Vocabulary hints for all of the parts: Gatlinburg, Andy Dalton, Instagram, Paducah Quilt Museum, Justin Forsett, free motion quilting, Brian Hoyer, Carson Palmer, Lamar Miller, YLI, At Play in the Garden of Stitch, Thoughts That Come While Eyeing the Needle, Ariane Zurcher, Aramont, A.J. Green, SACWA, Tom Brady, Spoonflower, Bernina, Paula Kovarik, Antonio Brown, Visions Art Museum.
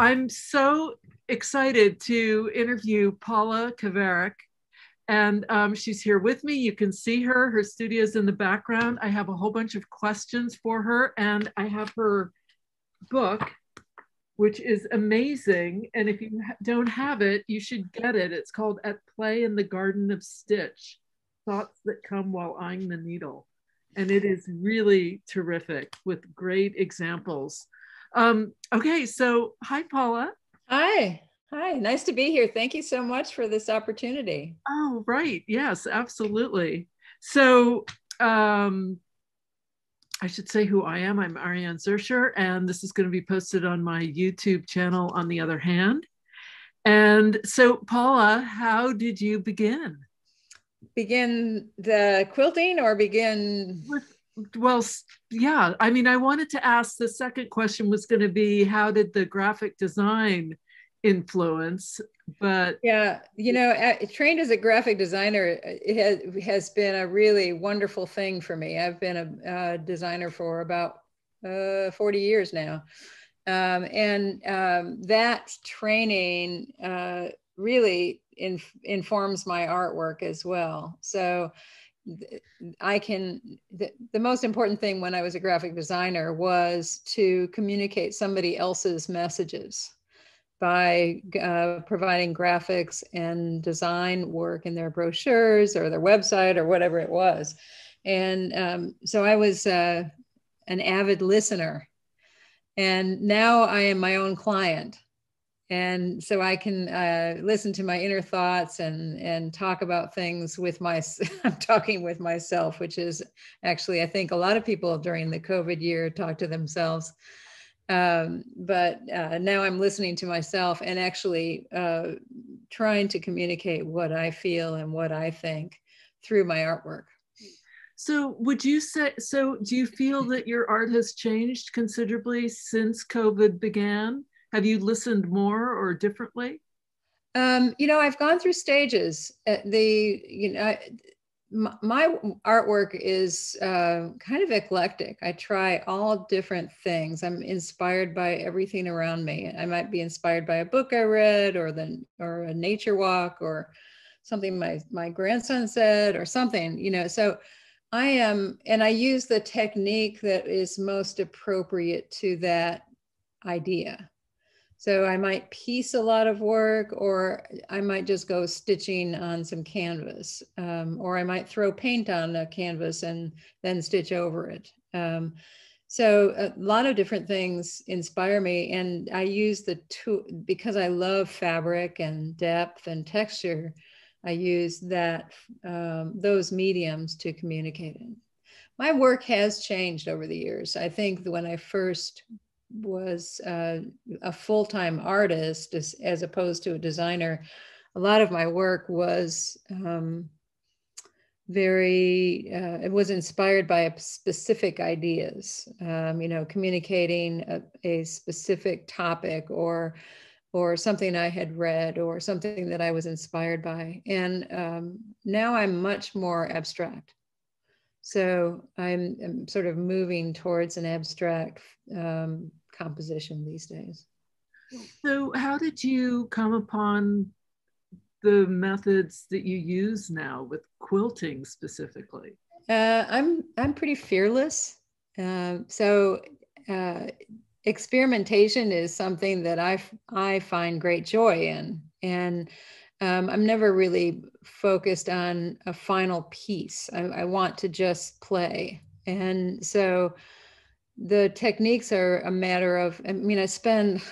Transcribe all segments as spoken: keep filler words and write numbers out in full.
I'm so excited to interview Paula Kovarik, and um, she's here with me. You can see her, her studio's in the background. I have a whole bunch of questions for her, and I have her book, which is amazing. And if you don't have it, you should get it. It's called At Play in the Garden of Stitch, Thoughts That Come While Eyeing the Needle. And it is really terrific with great examples. Um, okay, so hi, Paula. Hi, hi, nice to be here. Thank you so much for this opportunity. Oh, right, yes, absolutely. So um, I should say who I am. I'm Ariane Zurcher, and this is going to be posted on my YouTube channel, On the Other Hand. And so Paula, how did you begin? Begin the quilting or begin? With Well, yeah, I mean, I wanted to ask, the second question was going to be, how did the graphic design influence? But yeah, you know, I, trained as a graphic designer, it has, has been a really wonderful thing for me. I've been a, a designer for about uh, forty years now. Um, and um, that training uh, really in, informs my artwork as well. So I can, the, the most important thing when I was a graphic designer was to communicate somebody else's messages by uh, providing graphics and design work in their brochures or their website or whatever it was. And um, so I was uh, an avid listener, and now I am my own client. And so I can uh, listen to my inner thoughts and, and talk about things with my, I'm talking with myself, which is actually, I think a lot of people during the COVID year talk to themselves. Um, but uh, now I'm listening to myself and actually uh, trying to communicate what I feel and what I think through my artwork. So would you say, so do you feel that your art has changed considerably since COVID began? Have you listened more or differently? Um, you know, I've gone through stages. The, you know, my, my artwork is uh, kind of eclectic. I try all different things. I'm inspired by everything around me. I might be inspired by a book I read, or the or a nature walk, or something my my grandson said, or something. You know, so I am, and I use the technique that is most appropriate to that idea. So I might piece a lot of work, or I might just go stitching on some canvas, um, or I might throw paint on a canvas and then stitch over it. Um, so a lot of different things inspire me, and I use the tool because I love fabric and depth and texture. I use that, um, those mediums to communicate in. My work has changed over the years. I think when I first was uh, a full-time artist as, as opposed to a designer, a lot of my work was um, very, uh, it was inspired by specific ideas, um, you know, communicating a, a specific topic or or something I had read or something that I was inspired by. And um, now I'm much more abstract. So I'm, I'm sort of moving towards an abstract um, composition these days. So how did you come upon the methods that you use now with quilting specifically? Uh, I'm, I'm pretty fearless. Uh, so uh, experimentation is something that I, I find great joy in. And Um, I'm never really focused on a final piece. I, I want to just play. And so the techniques are a matter of, I mean, I spend,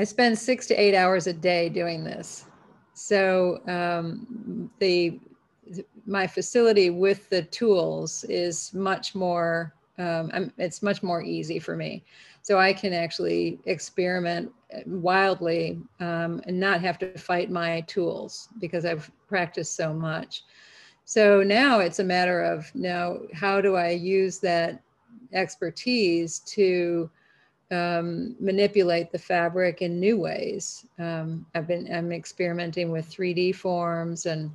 I spend six to eight hours a day doing this. So um, the, my facility with the tools is much more, um, I'm, it's much more easy for me. So I can actually experiment wildly um, and not have to fight my tools because I've practiced so much. So now it's a matter of now, how do I use that expertise to um, manipulate the fabric in new ways? Um, I've been, I'm experimenting with three D forms and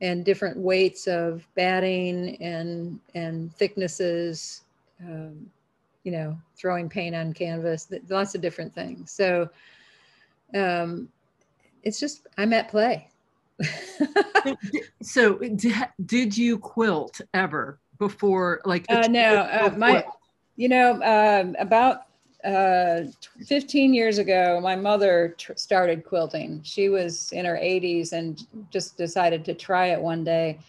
and different weights of batting and, and thicknesses. Um, you know, throwing paint on canvas, lots of different things. So um, it's just, I'm at play. So did you quilt ever before? Like uh, no, uh, my, you know, um, about uh, fifteen years ago, my mother tr started quilting. She was in her eighties and just decided to try it one day.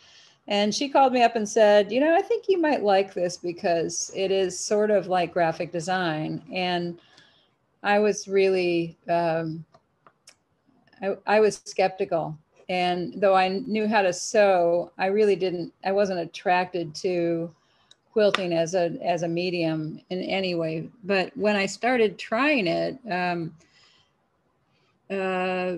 And she called me up and said, you know, I think you might like this because it is sort of like graphic design. And I was really, um, I, I was skeptical. And though I knew how to sew, I really didn't, I wasn't attracted to quilting as a, as a medium in any way. But when I started trying it, um, uh,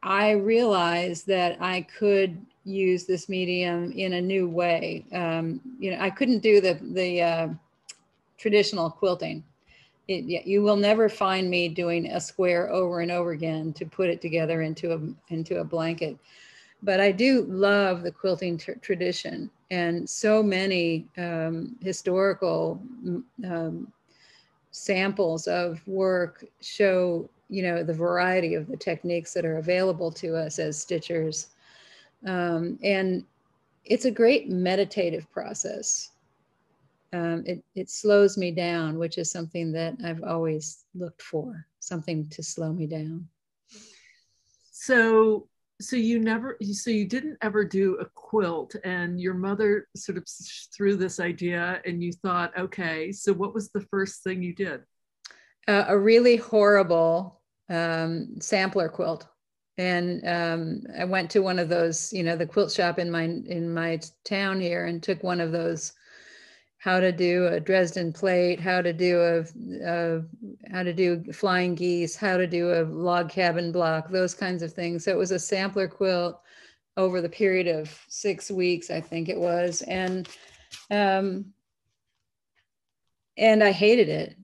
I realized that I could use this medium in a new way. Um, you know, I couldn't do the, the uh, traditional quilting. It, you will never find me doing a square over and over again to put it together into a, into a blanket. But I do love the quilting tr tradition, and so many um, historical um, samples of work show, you know, the variety of the techniques that are available to us as stitchers. Um, and it's a great meditative process. Um, it, it slows me down, which is something that I've always looked for, something to slow me down. So, so you never, so you didn't ever do a quilt, and your mother sort of threw this idea and you thought, okay, so what was the first thing you did? Uh, a really horrible um, sampler quilt. And um, I went to one of those, you know, the quilt shop in my, in my town here, and took one of those how to do a Dresden plate, how to do a, a, how to do flying geese, how to do a log cabin block, those kinds of things. So it was a sampler quilt over the period of six weeks, I think it was. And, um, and I hated it.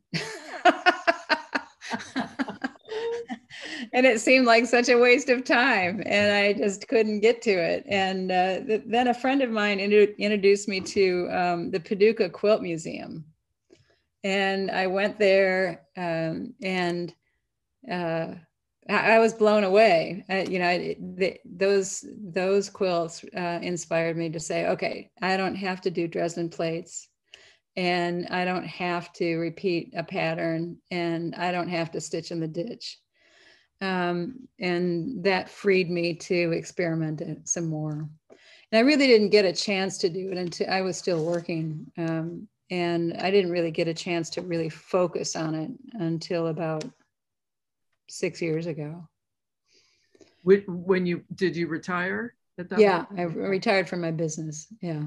And it seemed like such a waste of time, and I just couldn't get to it. And uh, th then a friend of mine inter introduced me to um, the Paducah Quilt Museum. And I went there, um, and uh, I, I was blown away. I, you know, I, the, those, those quilts uh, inspired me to say, okay, I don't have to do Dresden plates, and I don't have to repeat a pattern, and I don't have to stitch in the ditch. Um, and that freed me to experiment it some more. And I really didn't get a chance to do it until I was still working. Um, and I didn't really get a chance to really focus on it until about six years ago. When you, did you retire at that Yeah, point? I retired from my business. Yeah.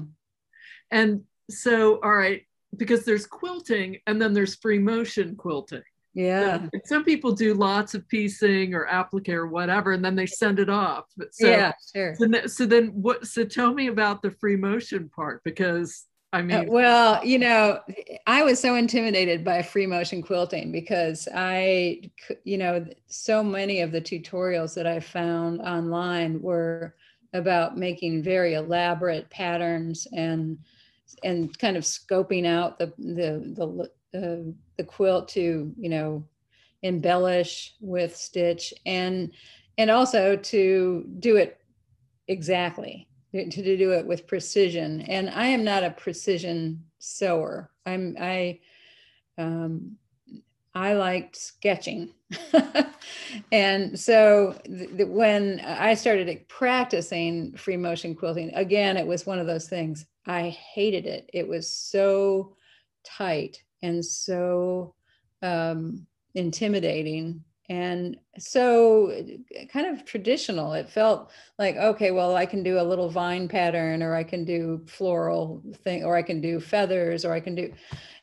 And so, all right, because there's quilting and then there's free motion quilting. Yeah. So, some people do lots of piecing or applique or whatever, and then they send it off. But so, yeah, sure. So, so then what, so tell me about the free motion part, because I mean. Uh, well, you know, I was so intimidated by free motion quilting because I, you know, so many of the tutorials that I found online were about making very elaborate patterns and, and kind of scoping out the, the, the, Uh, the quilt to, you know, embellish with stitch, and and also to do it exactly, to, to do it with precision. And I am not a precision sewer. I'm I um, I liked sketching, and so th when I started practicing free motion quilting again, it was one of those things. I hated it. It was so tight and so um, intimidating, and so kind of traditional. It felt like, okay, well, I can do a little vine pattern, or I can do floral thing, or I can do feathers, or I can do,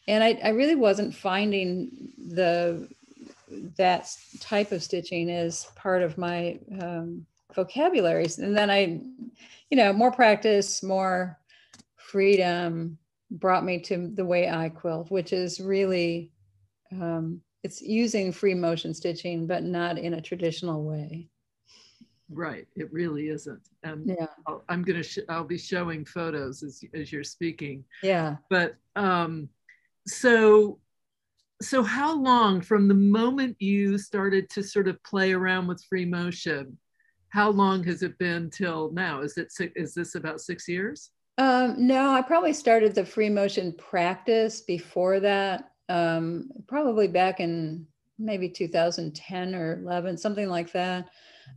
and I, I really wasn't finding the, that type of stitching as part of my um, vocabularies. And then I, you know, more practice, more freedom, brought me to the way I quilt, which is really, um, it's using free motion stitching, but not in a traditional way. Right, it really isn't. And yeah. I'll, I'm gonna, sh I'll be showing photos as, as you're speaking. Yeah. But um, so, so how long from the moment you started to sort of play around with free motion, how long has it been till now? Is it, is this about six years? Um, no, I probably started the free motion practice before that, um, probably back in maybe two thousand ten or eleven, something like that.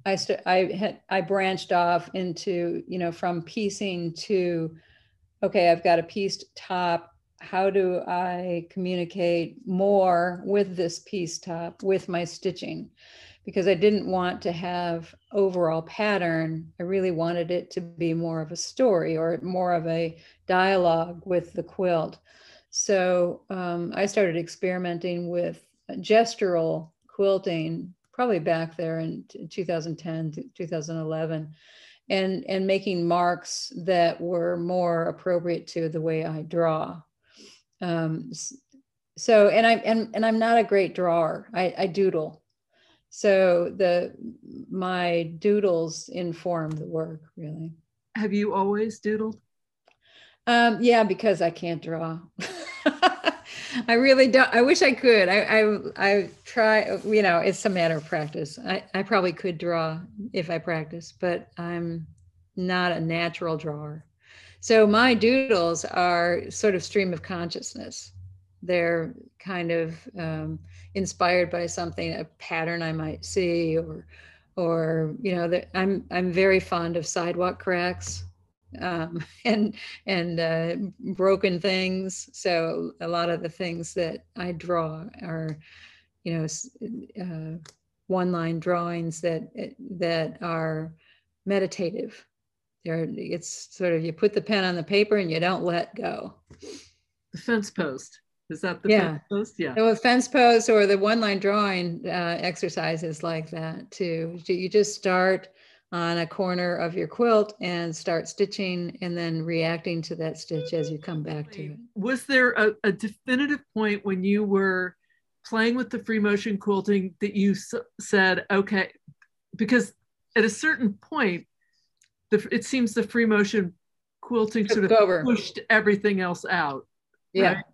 I st- I had I branched off into, you know, from piecing to, okay, I've got a pieced top. How do I communicate more with this pieced top with my stitching? Because I didn't want to have overall pattern. I really wanted it to be more of a story or more of a dialogue with the quilt. So um, I started experimenting with gestural quilting probably back there in two thousand ten, two thousand eleven, and, and making marks that were more appropriate to the way I draw. Um, so, and, I, and, and I'm not a great drawer, I, I doodle. So the, my doodles inform the work, really. Have you always doodled? Um, yeah, because I can't draw. I really don't. I wish I could. I, I, I try, you know, it's a matter of practice. I, I probably could draw if I practice, but I'm not a natural drawer. So my doodles are sort of stream of consciousness. They're kind of um, inspired by something, a pattern I might see, or, or, you know, that I'm, I'm very fond of sidewalk cracks. Um, and and uh, broken things. So a lot of the things that I draw are, you know, uh, one-line drawings that that are meditative. They're, it's sort of, you put the pen on the paper and you don't let go. The fence post, is that the yeah. fence post? Yeah. So a fence post or the one-line drawing uh, exercises like that too. You just start on a corner of your quilt and start stitching and then reacting to that stitch as you come back to it. Was there a, a definitive point when you were playing with the free motion quilting that you s said, okay, because at a certain point, the, it seems the free motion quilting sort of over. pushed everything else out. Yeah, right?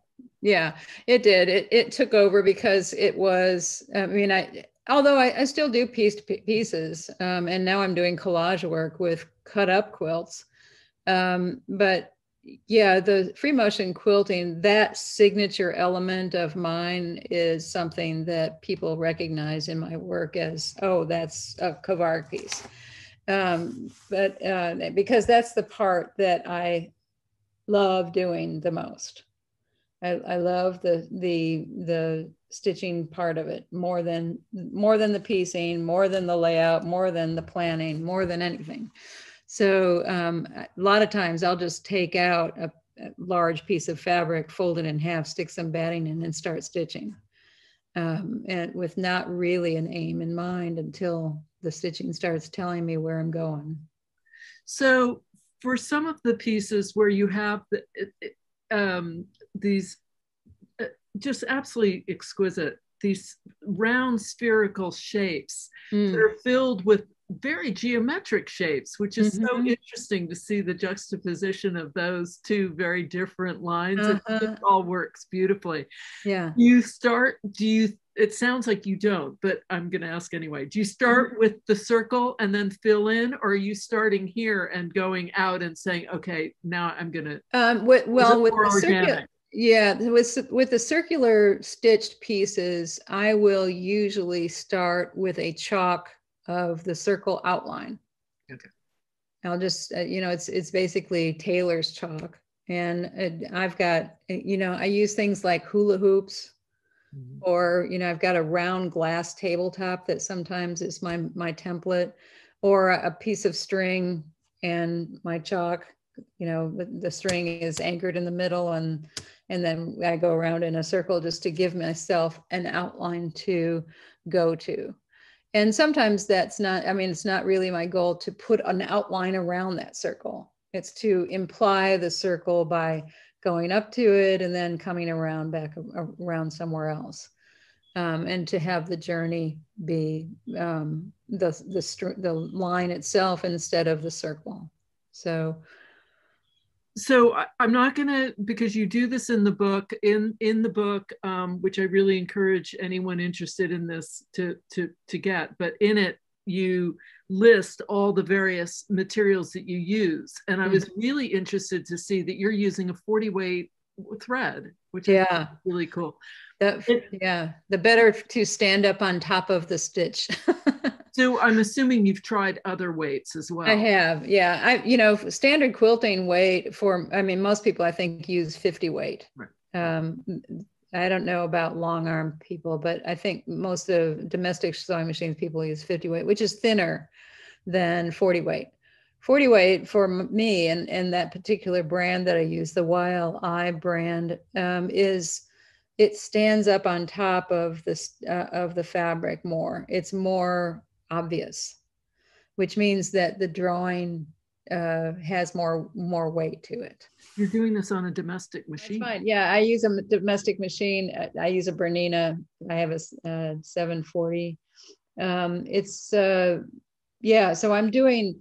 yeah, it did. It, it took over because it was, I mean, I, Although I, I still do pieced pieces, um, and now I'm doing collage work with cut up quilts. Um, but yeah, the free motion quilting, that signature element of mine is something that people recognize in my work as, oh, that's a Kovarik piece. Um, but uh, because that's the part that I love doing the most. I, I love the, the, the, stitching part of it more than more than the piecing, more than the layout, more than the planning, more than anything. So um, a lot of times I'll just take out a, a large piece of fabric, fold it in half, stick some batting in, and start stitching, um, and with not really an aim in mind until the stitching starts telling me where I'm going. So for some of the pieces where you have the, um, these just absolutely exquisite, these round spherical shapes mm. that are filled with very geometric shapes, which is mm-hmm. so interesting to see the juxtaposition of those two very different lines. Uh-huh. It all works beautifully. Yeah. You start, do you, it sounds like you don't, but I'm going to ask anyway. Do you start mm-hmm. with the circle and then fill in, or are you starting here and going out and saying, okay, now I'm going to, um, with, well, with the circle. Yeah, with, with the circular stitched pieces, I will usually start with a chalk of the circle outline. Okay. I'll just, uh, you know, it's it's basically Taylor's chalk. And uh, I've got, you know, I use things like hula hoops mm-hmm. or, you know, I've got a round glass tabletop that sometimes is my, my template, or a, a piece of string and my chalk. You know, the string is anchored in the middle, and and then I go around in a circle just to give myself an outline to go to. And sometimes that's not, I mean, it's not really my goal to put an outline around that circle. It's to imply the circle by going up to it and then coming around back around somewhere else. Um, and to have the journey be um, the, the, the line itself instead of the circle. So so I, I'm not going to, because you do this in the book, in, in the book, um, which I really encourage anyone interested in this to, to, to get, but in it, you list all the various materials that you use. And I was mm-hmm. really interested to see that you're using a forty weight thread, which yeah. I think is really cool. That, it, yeah, the better to stand up on top of the stitch. So I'm assuming you've tried other weights as well. I have, yeah. I, you know, standard quilting weight for, I mean, most people I think use fifty weight. Right. Um, I don't know about long arm people, but I think most of domestic sewing machines people use fifty weight, which is thinner than forty weight. forty weight for me and, and that particular brand that I use, the Y L I brand, um, is it stands up on top of this uh, of the fabric more. It's more obvious, which means that the drawing uh, has more more weight to it. You're doing this on a domestic machine. That's fine. Yeah, I use a domestic machine. I, I use a Bernina. I have a uh, seven forty. Um, it's uh, yeah. So I'm doing.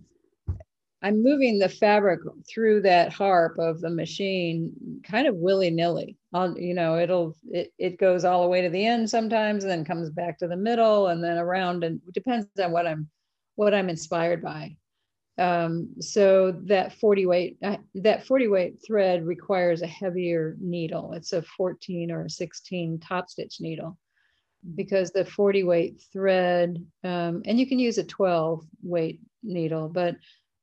I'm moving the fabric through that harp of the machine kind of willy-nilly. I'll, you know, it'll, it, it goes all the way to the end sometimes and then comes back to the middle and then around, and it depends on what I'm, what I'm inspired by. Um, so that forty weight, uh, that forty weight thread requires a heavier needle. It's a fourteen or a sixteen top stitch needle, because the forty weight thread, um, and you can use a twelve weight needle, but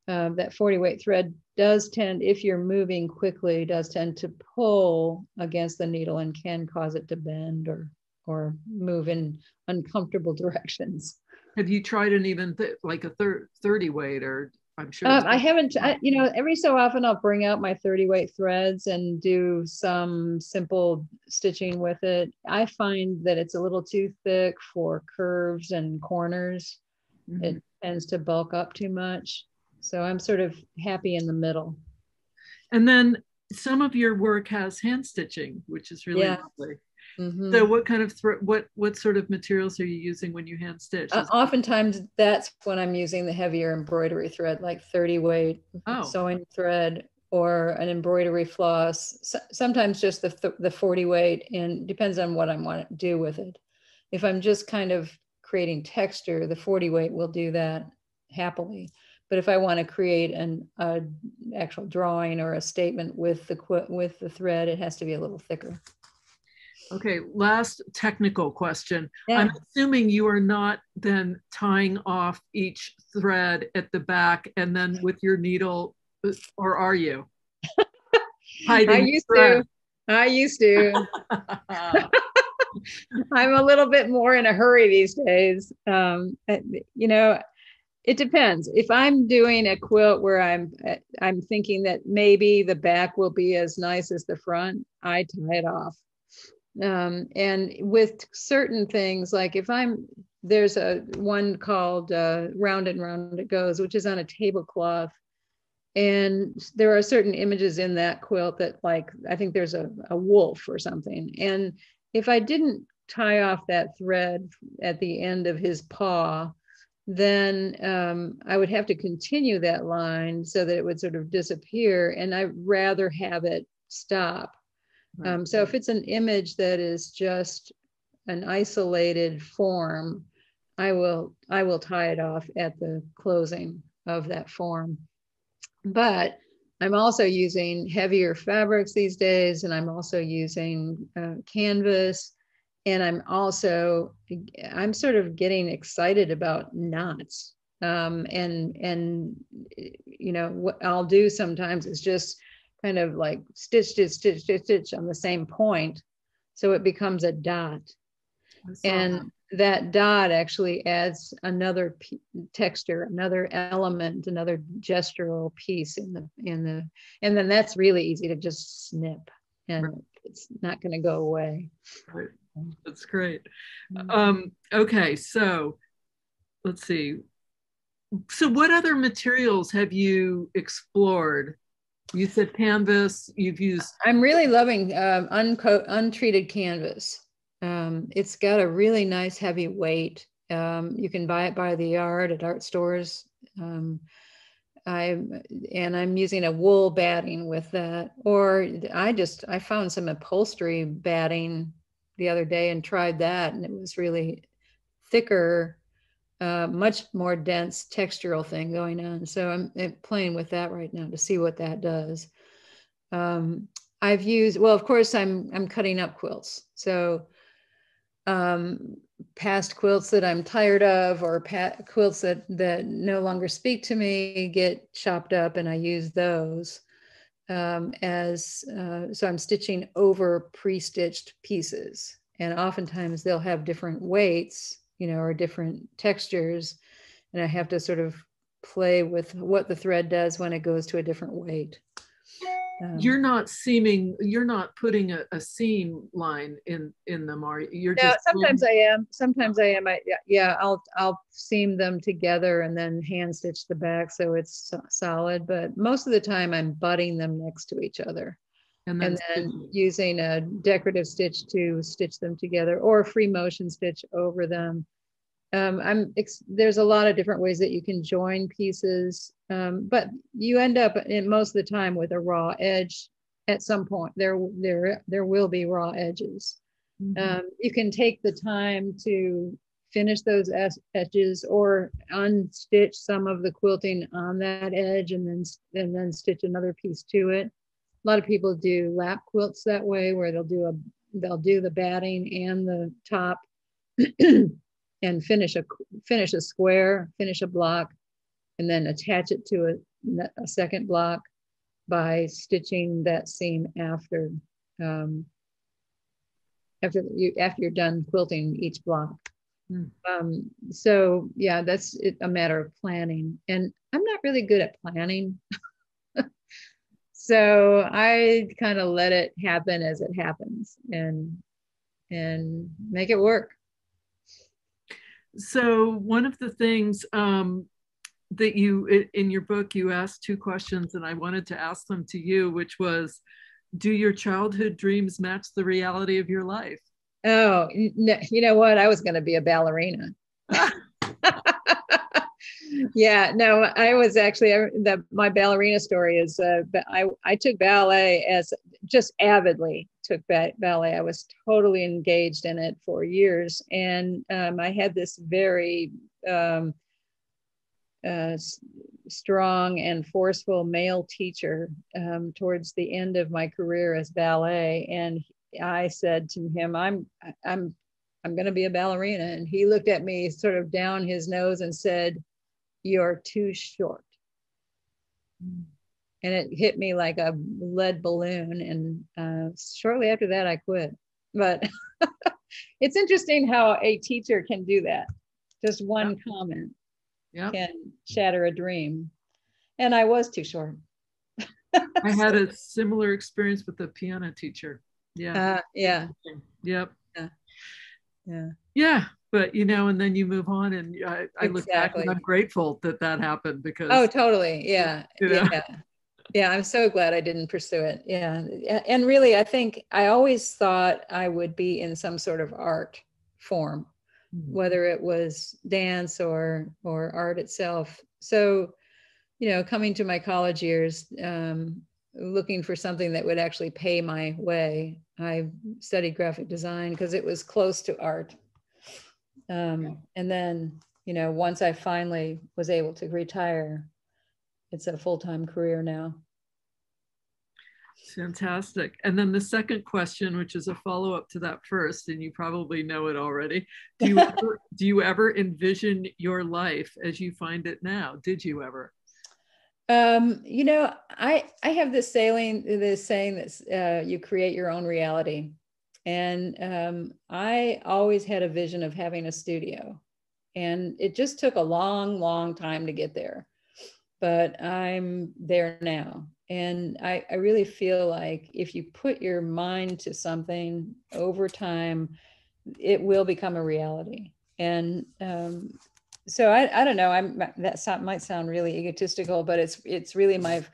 Uh, that forty weight thread does tend, if you're moving quickly, does tend to pull against the needle and can cause it to bend or or move in uncomfortable directions. Have you tried an even th like a thir thirty weight or I'm sure? Uh, I haven't, I, you know, every so often I'll bring out my thirty weight threads and do some simple stitching with it. I find that it's a little too thick for curves and corners. Mm-hmm. It tends to bulk up too much. So I'm sort of happy in the middle. And then some of your work has hand stitching, which is really yeah. lovely. Mm-hmm. So what kind of, what what sort of materials are you using when you hand stitch? Uh, oftentimes that's when I'm using the heavier embroidery thread, like thirty weight oh. sewing thread or an embroidery floss. So, sometimes just the, th the forty weight, and depends on what I want to do with it. If I'm just kind of creating texture, the forty weight will do that happily. But if I want to create an uh, actual drawing or a statement with the with the thread, it has to be a little thicker. Okay, last technical question. Yeah. I'm assuming you are not then tying off each thread at the back and then with your needle, or are you? I used to. I used to. I'm a little bit more in a hurry these days. Um, you know. It depends. If I'm doing a quilt where I'm I'm thinking that maybe the back will be as nice as the front, I tie it off. Um, and with certain things, like if I'm, there's a one called uh, Round and Round It Goes, which is on a tablecloth. And there are certain images in that quilt that, like, I think there's a, a wolf or something. And if I didn't tie off that thread at the end of his paw, then um, I would have to continue that line so that it would sort of disappear, and I'd rather have it stop. Right. Um, so if it's an image that is just an isolated form, I will, I will tie it off at the closing of that form. But I'm also using heavier fabrics these days, and I'm also using uh, canvas. And I'm also, I'm sort of getting excited about knots. Um, and, and, you know, what I'll do sometimes is just kind of like stitch, stitch, stitch, stitch, stitch on the same point. So it becomes a dot. And that. that dot actually adds another p texture, another element, another gestural piece in the, in the, and then that's really easy to just snip, and right. it's not going to go away. Right. That's great. Um, okay, so let's see. So what other materials have you explored? You said canvas, you've used... I'm really loving um, unco untreated canvas. Um, it's got a really nice heavy weight. Um, you can buy it by the yard at art stores. Um, I'm, and I'm using a wool batting with that. Or I just, I found some upholstery batting the other day and tried that, and it was really thicker, uh, much more dense textural thing going on. So I'm playing with that right now to see what that does. Um, I've used, well, of course I'm, I'm cutting up quilts. So um, past quilts that I'm tired of, or pat, quilts that, that no longer speak to me, get chopped up, and I use those um, as, uh, so I'm stitching over pre-stitched pieces. And oftentimes they'll have different weights, you know, or different textures. And I have to sort of play with what the thread does when it goes to a different weight. Um, you're not seaming, you're not putting a, a seam line in in them, are you? You're no, just sometimes doing... I am, sometimes I am. I, yeah, I'll I'll seam them together and then hand stitch the back so it's solid. But most of the time I'm butting them next to each other, and then, and then using a decorative stitch to stitch them together, or free motion stitch over them. Um, I'm ex there's a lot of different ways that you can join pieces, um, but you end up in most of the time with a raw edge at some point. There, there, there will be raw edges. Mm-hmm. Um, you can take the time to finish those edges, or unstitch some of the quilting on that edge, and then and then stitch another piece to it. A lot of people do lap quilts that way, where they'll do a they'll do the batting and the top. And finish a finish a square, finish a block, and then attach it to a, a second block by stitching that seam after um, after you after you're done quilting each block. Mm. Um, so yeah, that's it, a matter of planning, and I'm not really good at planning, so I kind of let it happen as it happens, and and make it work. So one of the things um, that you, in your book, you asked two questions, and I wanted to ask them to you, which was, do your childhood dreams match the reality of your life? Oh, no, you know what? I was going to be a ballerina. Yeah, no, I was actually, I, the, my ballerina story is, uh, I, I took ballet as, just avidly took ba ballet. I was totally engaged in it for years. And um, I had this very um, uh, strong and forceful male teacher um, towards the end of my career as ballet. And I said to him, I'm, I'm, I'm going to be a ballerina. And he looked at me sort of down his nose and said, "You're too short." And it hit me like a lead balloon. And uh, shortly after that, I quit. But it's interesting how a teacher can do that. Just one yeah. comment yeah. can shatter a dream. And I was too short. I had a similar experience with a piano teacher. Yeah. Uh, yeah. Yep. Yeah. Yeah. Yeah. But, you know, and then you move on, and I, I look back and I'm grateful that that happened, because. Oh, totally. Yeah. You know? Yeah. Yeah. I'm so glad I didn't pursue it. Yeah. And really, I think I always thought I would be in some sort of art form, mm-hmm. whether it was dance or, or art itself. So, you know, coming to my college years, um, looking for something that would actually pay my way, I studied graphic design because it was close to art. Um, and then, you know, once I finally was able to retire, it's a full-time career now. Fantastic. And then the second question, which is a follow-up to that first, and you probably know it already. Do you, ever, do you ever envision your life as you find it now? Did you ever? Um, you know, I, I have this saying, this saying that uh, you create your own reality. And um, I always had a vision of having a studio, and it just took a long, long time to get there, but I'm there now. And I, I really feel like if you put your mind to something over time, it will become a reality. And um, so I, I don't know, I'm, that sound, might sound really egotistical, but it's, it's really my,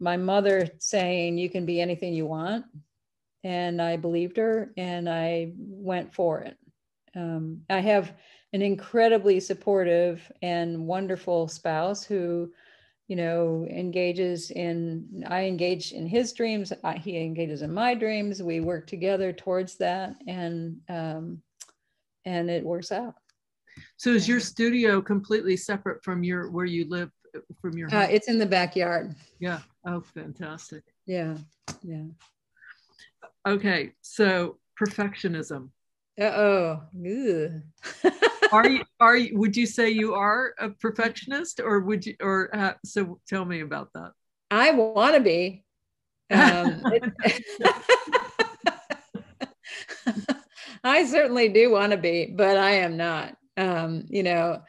my mother saying, "You can be anything you want." And I believed her, and I went for it. Um, I have an incredibly supportive and wonderful spouse who you know, engages in, I engage in his dreams, I, he engages in my dreams, we work together towards that, and um, and it works out. So is your studio completely separate from your, where you live, from your home? Uh, it's in the backyard. Yeah, oh, fantastic. Yeah, yeah. Okay, so perfectionism. Uh-oh. Are you, are you, would you say you are a perfectionist, or would you, or uh, so tell me about that. I want to be. Um, I certainly do want to be, but I am not. Um, you know,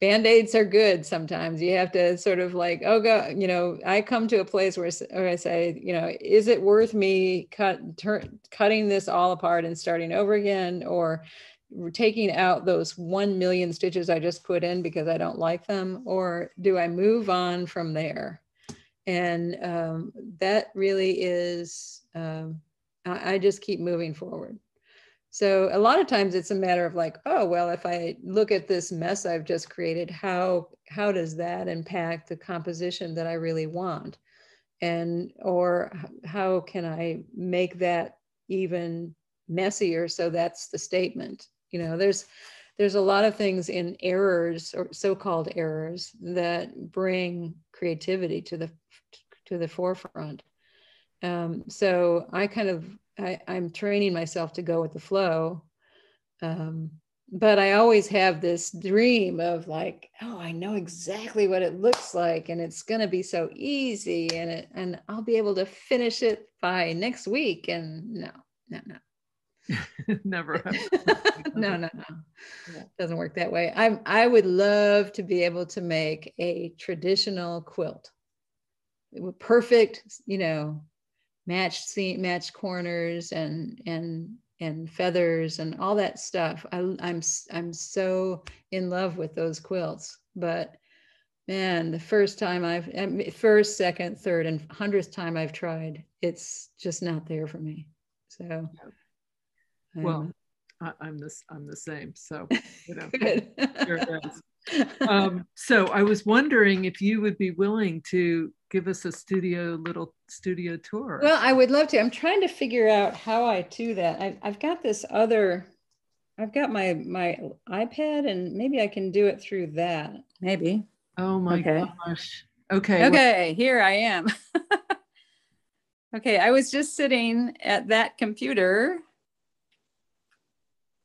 Band-Aids are good sometimes. You have to sort of like, oh, go, you know, I come to a place where, where I say, you know, is it worth me cut, turn, cutting this all apart and starting over again, or taking out those one million stitches I just put in because I don't like them, or do I move on from there? And um, that really is, um, I, I just keep moving forward. So a lot of times it's a matter of like, oh, well, if I look at this mess I've just created, how, how does that impact the composition that I really want? And, or how can I make that even messier? So that's the statement. You know, there's, there's a lot of things in errors, or so-called errors, that bring creativity to the, to the forefront. Um, so I kind of, I, I'm training myself to go with the flow. Um, but I always have this dream of like, oh, I know exactly what it looks like, and it's going to be so easy, and it, and I'll be able to finish it by next week. And no, no, no. Never. No, no, no. Yeah. Doesn't work that way. I, I would love to be able to make a traditional quilt. It would perfect, you know, matched seam, matched corners, and and and feathers, and all that stuff. I, I'm I'm so in love with those quilts. But man, the first time I've first, second, third, and hundredth time I've tried, it's just not there for me. So, well, I'm, I, I'm this I'm the same. So, you know, sure it is. Um, so I was wondering if you would be willing to give us a studio, little studio tour. Well, I would love to. I'm trying to figure out how I do that. I, I've got this other, I've got my my iPad, and maybe I can do it through that. Maybe. Oh my okay. gosh. Okay. Okay, well, here I am. Okay, I was just sitting at that computer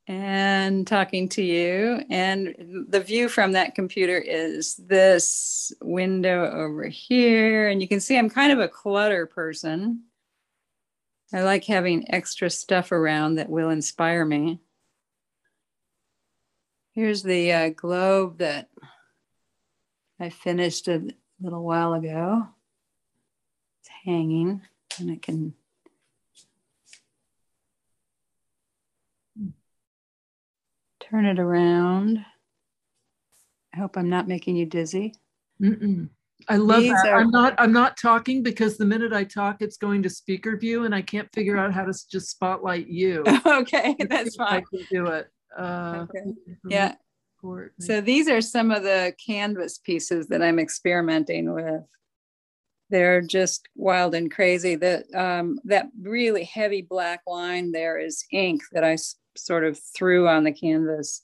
and talking to you, and the view from that computer is this window over here, and you can see I'm kind of a clutter person. I like having extra stuff around that will inspire me. Here's the uh, globe that I finished a little while ago. It's hanging, and I can turn it around. I hope I'm not making you dizzy. Mm-mm. I love These that. Are... I'm not. I'm not talking, because the minute I talk, it's going to speaker view, and I can't figure out how to just spotlight you. Okay, that's fine. I can do it. Uh, okay. Yeah. So these are some of the canvas pieces that I'm experimenting with. They're just wild and crazy. That um, that really heavy black line there is ink that I sort of threw on the canvas.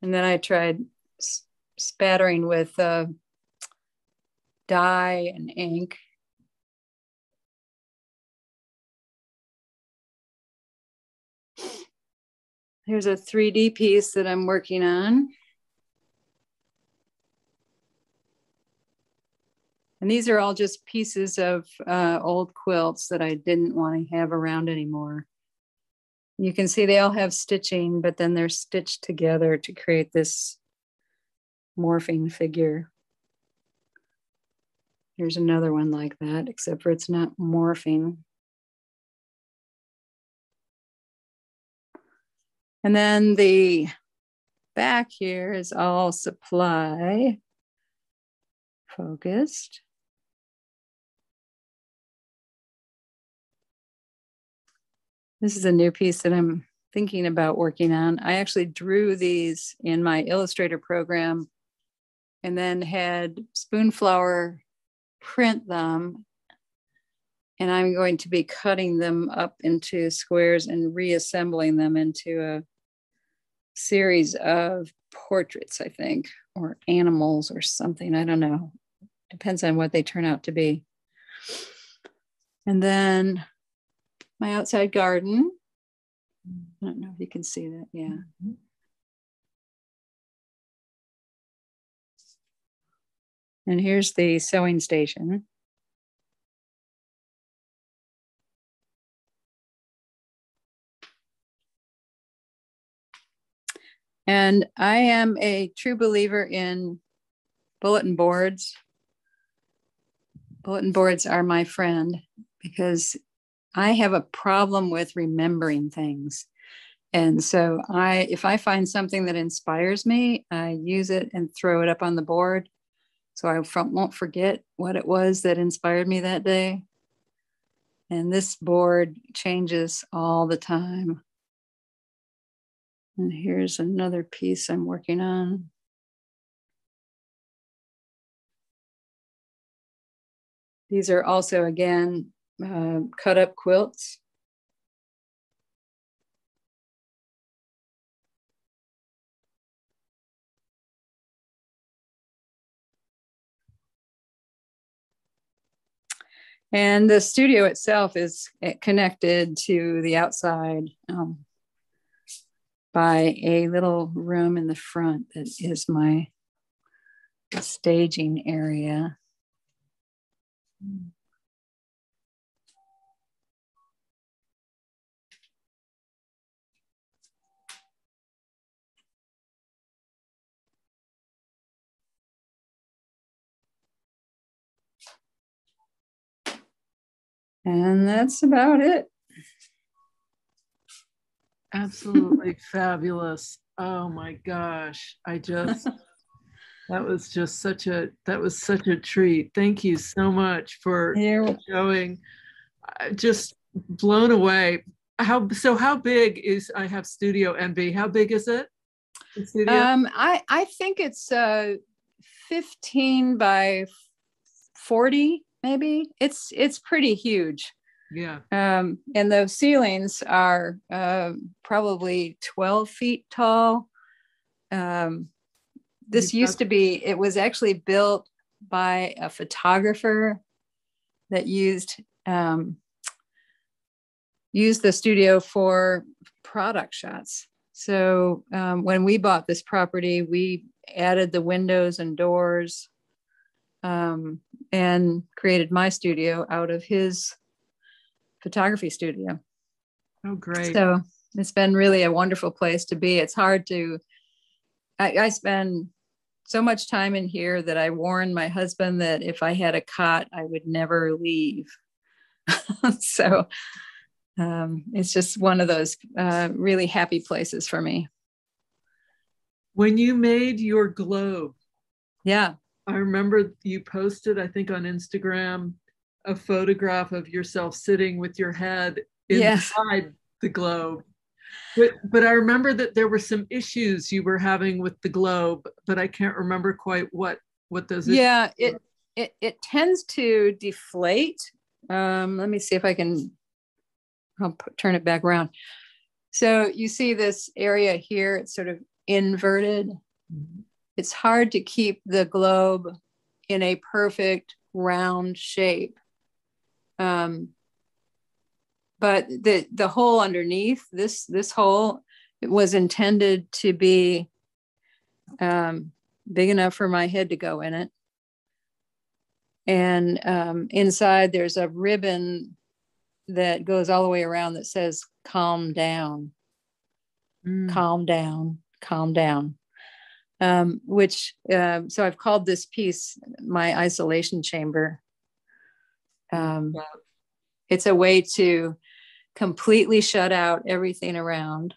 And then I tried spattering with uh, dye and ink. Here's a three D piece that I'm working on. And these are all just pieces of uh, old quilts that I didn't want to have around anymore. You can see they all have stitching, but then they're stitched together to create this morphing figure. Here's another one like that, except for it's not morphing. And then the back here is all supply focused. This is a new piece that I'm thinking about working on. I actually drew these in my Illustrator program and then had Spoonflower print them. And I'm going to be cutting them up into squares and reassembling them into a series of portraits, I think, or animals or something. I don't know. Depends on what they turn out to be. And then my outside garden. I don't know if you can see that. Yeah. Mm-hmm. And here's the sewing station. And I am a true believer in bulletin boards. Bulletin boards are my friend because I have a problem with remembering things. And so I, if I find something that inspires me, I use it and throw it up on the board. So I won't forget what it was that inspired me that day. And this board changes all the time. And here's another piece I'm working on. These are also, again, uh, cut up quilts. And the studio itself is connected to the outside um, by a little room in the front that is my staging area. And that's about it. Absolutely fabulous. Oh my gosh. I just, that was just such a, that was such a treat. Thank you so much for Here. showing. I'm just blown away. How, so how big is, I have Studio N B, how big is it? Studio? Um, I, I think it's uh, fifteen by forty. Maybe it's it's pretty huge. Yeah. Um, and the ceilings are uh, probably twelve feet tall. Um, this used to be, it was actually built by a photographer that used um, used the studio for product shots. So um, when we bought this property, we added the windows and doors. Um, and created my studio out of his photography studio. Oh, great. So it's been really a wonderful place to be. It's hard to, I, I spend so much time in here that I warned my husband that if I had a cot, I would never leave. So um, it's just one of those uh, really happy places for me. When you made your globe. Yeah. I remember you posted, I think on Instagram, a photograph of yourself sitting with your head inside yes. the globe. But, but I remember that there were some issues you were having with the globe, but I can't remember quite what, what those issues Yeah, it, it, it tends to deflate. Um, let me see if I can, I'll put, turn it back around. So you see this area here, it's sort of inverted. Mm-hmm. It's hard to keep the globe in a perfect round shape. Um, but the, the hole underneath this, this hole, it was intended to be um, big enough for my head to go in it. And um, inside there's a ribbon that goes all the way around that says, calm down, mm. calm down, calm down. Um, which, uh, so I've called this piece my isolation chamber. Um, yeah. It's a way to completely shut out everything around.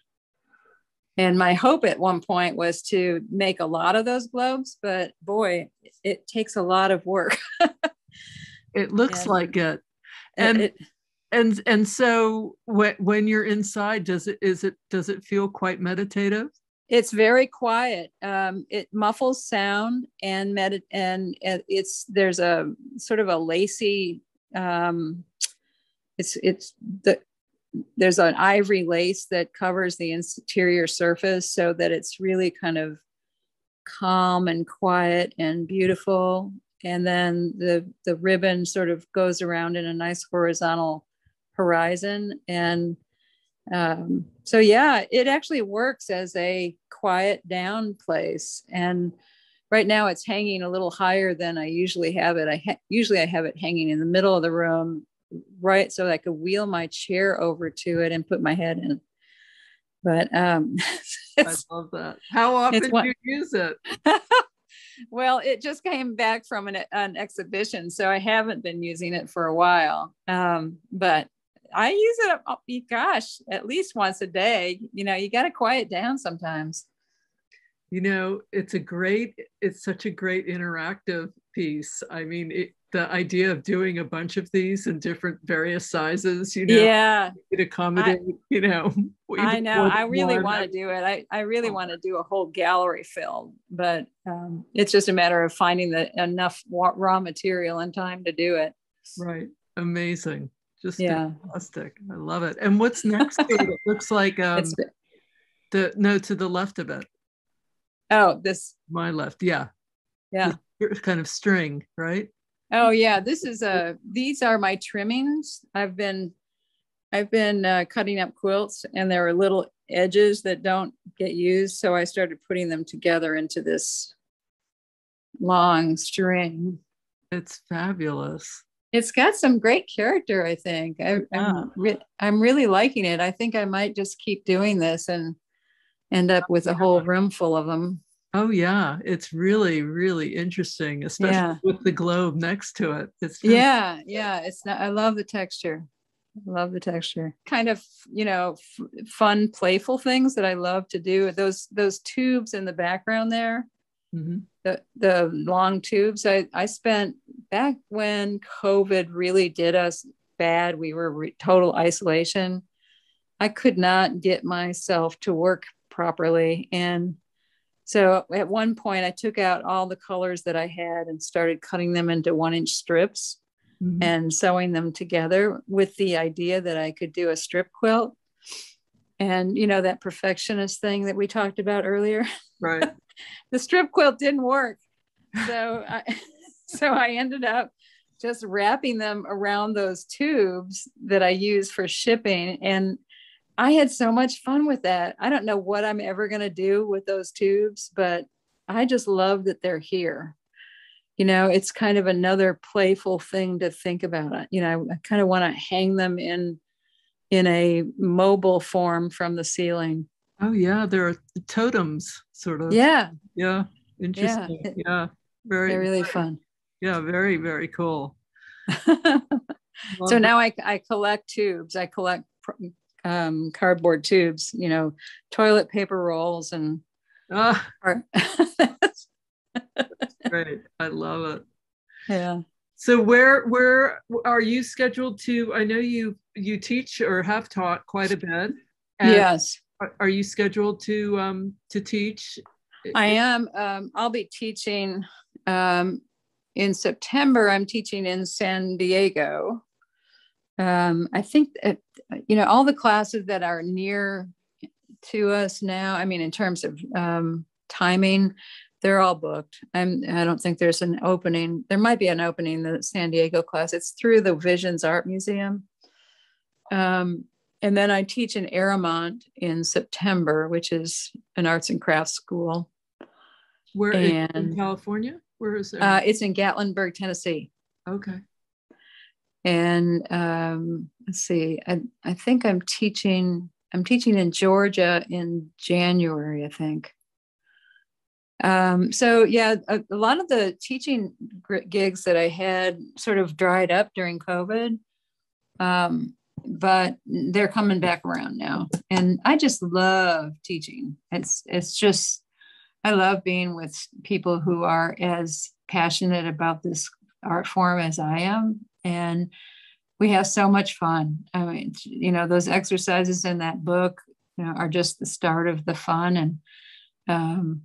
And my hope at one point was to make a lot of those globes, but boy, it, it takes a lot of work. It looks and like it. And it, it, And and so when when you're inside, does it is it does it feel quite meditative? It's very quiet. Um, it muffles sound and med and it's there's a sort of a lacy. Um, it's it's the there's an ivory lace that covers the interior surface so that it's really kind of calm and quiet and beautiful. And then the the ribbon sort of goes around in a nice horizontal horizon. And um, so, yeah, it actually works as a quiet down place. And right now it's hanging a little higher than I usually have it. I ha- usually I have it hanging in the middle of the room, right, so I could wheel my chair over to it and put my head in. But um, I love that. How often do you use it? Well, it just came back from an, an exhibition, so I haven't been using it for a while. Um, but I use it, oh, gosh, at least once a day. You know, you got to quiet down sometimes. You know, it's a great, it's such a great interactive piece. I mean, it, the idea of doing a bunch of these in different various sizes, you know, yeah, it accommodate, I, you know. I know, I really want to do it. I, I really want to do a whole gallery film, but um, it's just a matter of finding the enough raw material and time to do it. Right, amazing. Just yeah. Fantastic, I love it. And what's next? It looks like um, the, no, to the left of it. Oh, this. My left, yeah. Yeah. This kind of string, right? Oh yeah, this is a. These are my trimmings. I've been, I've been uh, cutting up quilts, and there are little edges that don't get used, so I started putting them together into this long string. It's fabulous. It's got some great character, I think. I, yeah. I'm, re- I'm really liking it. I think I might just keep doing this and end up with a whole room full of them. Oh yeah, it's really, really interesting, especially yeah. with the globe next to it. It's really yeah, yeah. It's not, I love the texture. I love the texture. Kind of, you know, f- fun, playful things that I love to do. Those those tubes in the background there, mm-hmm. the the long tubes. I I spent back when COVID really did us bad. We were re- total isolation. I could not get myself to work properly and. So at one point I took out all the colors that I had and started cutting them into one inch strips mm-hmm. and sewing them together with the idea that I could do a strip quilt. And, you know, that perfectionist thing that we talked about earlier, right? The strip quilt didn't work. So, I, so I ended up just wrapping them around those tubes that I use for shipping. And I had so much fun with that. I don't know what I'm ever going to do with those tubes, but I just love that they're here. You know, it's kind of another playful thing to think about. You know, I kind of want to hang them in, in a mobile form from the ceiling. Oh yeah. There are totems sort of. Yeah. Yeah. Interesting. Yeah. yeah. Very, they're really very, fun. Yeah. Very, very cool. So now I, I collect tubes. I collect pr- Um, cardboard tubes, you know, toilet paper rolls and oh, that's great. I love it. Yeah. So where where are you scheduled to? I know you you teach or have taught quite a bit. Yes. Are, are you scheduled to um to teach? I am. Um, I'll be teaching um, in September. I'm teaching in San Diego. Um, I think, that, you know, all the classes that are near to us now, I mean, in terms of um, timing, they're all booked. I'm, I don't think there's an opening. There might be an opening in the San Diego class. It's through the Visions Art Museum. Um, and then I teach in Aramont in September, which is an arts and crafts school. Where and, in California? Where is it? Uh, it's in Gatlinburg, Tennessee. Okay. And um, let's see, I, I think I'm teaching, I'm teaching in Georgia in January, I think. Um, so yeah, a, a lot of the teaching gigs that I had sort of dried up during COVID, um, but they're coming back around now. And I just love teaching. It's, it's just, I love being with people who are as passionate about this art form as I am. And we have so much fun. I mean, you know, those exercises in that book, you know, are just the start of the fun. And, um,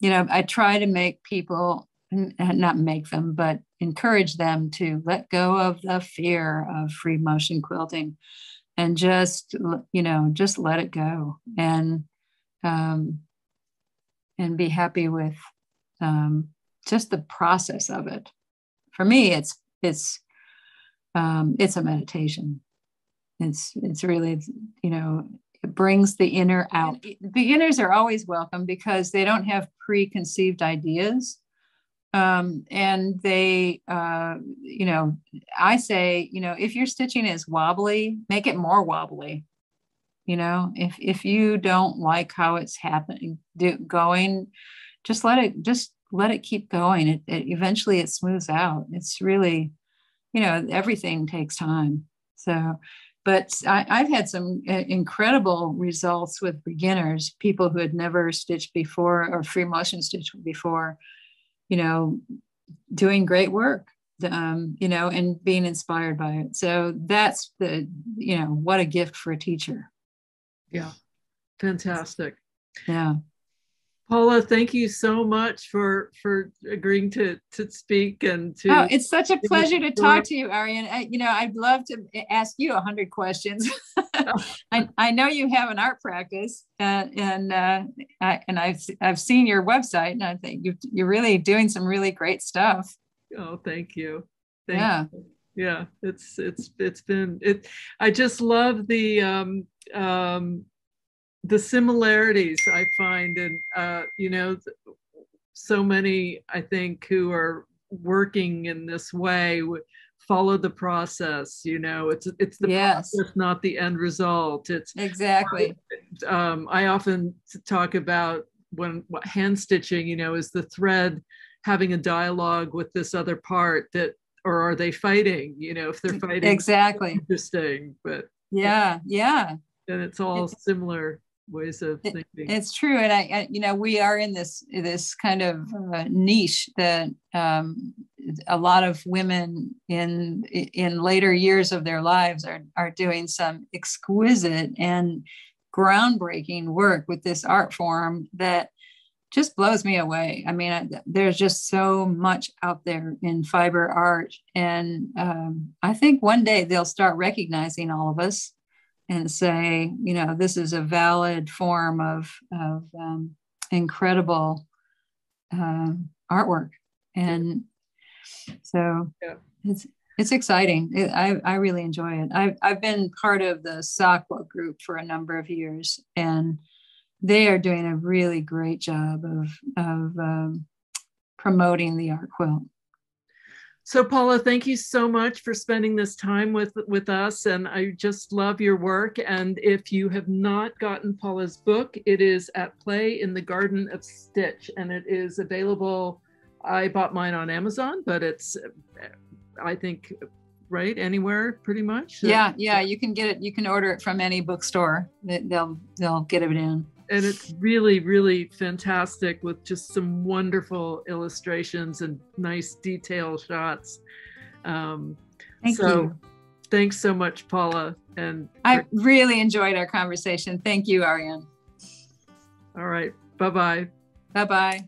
you know, I try to make people, not make them, but encourage them to let go of the fear of free motion quilting and just, you know, just let it go and, um, and be happy with, um, just the process of it. For me, it's, it's, um, it's a meditation. It's, it's really, you know, it brings the inner out. Beginners are always welcome because they don't have preconceived ideas. Um, and they, uh, you know, I say, you know, if your stitching is wobbly, make it more wobbly. You know, if, if you don't like how it's happening, do, going, just let it, just let it keep going. It, it eventually it smooths out. It's really, you know, everything takes time. So, but I, I've had some incredible results with beginners, people who had never stitched before or free motion stitched before, you know, doing great work, um, you know, and being inspired by it. So that's the, you know, what a gift for a teacher. Yeah. Fantastic. Yeah. Paula, thank you so much for for agreeing to to speak and to. Oh, it's such a pleasure to talk to you, Ariane. I, you know, I'd love to ask you a hundred questions. I, I know you have an art practice, uh, and uh, I, and I've I've seen your website, and I think you you're really doing some really great stuff. Oh, thank you. Thank yeah. You. Yeah, it's it's it's been it. I just love the. Um, um, the similarities I find in, uh, you know, so many, I think, who are working in this way would follow the process, you know, it's, it's the yes. process, not the end result. It's exactly. Um, I often talk about when what hand stitching, you know, is the thread having a dialogue with this other part that, or are they fighting, you know, if they're fighting. Exactly. Interesting, but. Yeah. Yeah. And it's all it's, similar ways of thinking. It's true, and I, I, you know, we are in this this kind of uh, niche that um, a lot of women in in later years of their lives are are doing some exquisite and groundbreaking work with this art form that just blows me away. I mean, I, there's just so much out there in fiber art, and um, I think one day they'll start recognizing all of us and say, you know, this is a valid form of, of um, incredible uh, artwork. And so yeah. it's it's exciting. It, I, I really enjoy it. I've, I've been part of the S A C W A group for a number of years, and they are doing a really great job of, of um, promoting the art quilt. So Paula, thank you so much for spending this time with, with us. And I just love your work. And if you have not gotten Paula's book, it is At Play in the Garden of Stitch. And it is available. I bought mine on Amazon, but it's, I think, right, anywhere pretty much. Yeah, yeah, you can get it. You can order it from any bookstore. They'll, they'll get it in. And it's really, really fantastic with just some wonderful illustrations and nice detail shots. Um, Thank so you. Thanks so much, Paula. And I really enjoyed our conversation. Thank you, Ariane. All right. Bye-bye. Bye-bye.